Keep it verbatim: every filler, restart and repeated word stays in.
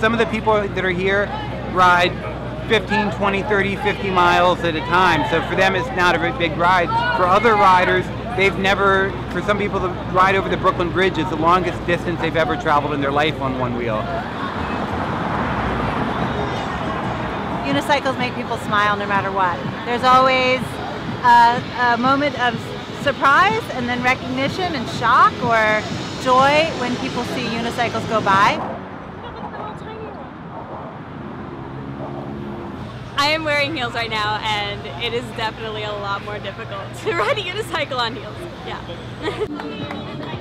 Some of the people that are here ride fifteen, twenty, thirty, fifty miles at a time. So for them, it's not a big ride. For other riders, they've never, for some people, the ride over the Brooklyn Bridge is the longest distance they've ever traveled in their life on one wheel. Unicycles make people smile no matter what. There's always a, a moment of surprise and then recognition and shock or joy when people see unicycles go by. I am wearing heels right now, and it is definitely a lot more difficult to ride a unicycle on heels. Yeah.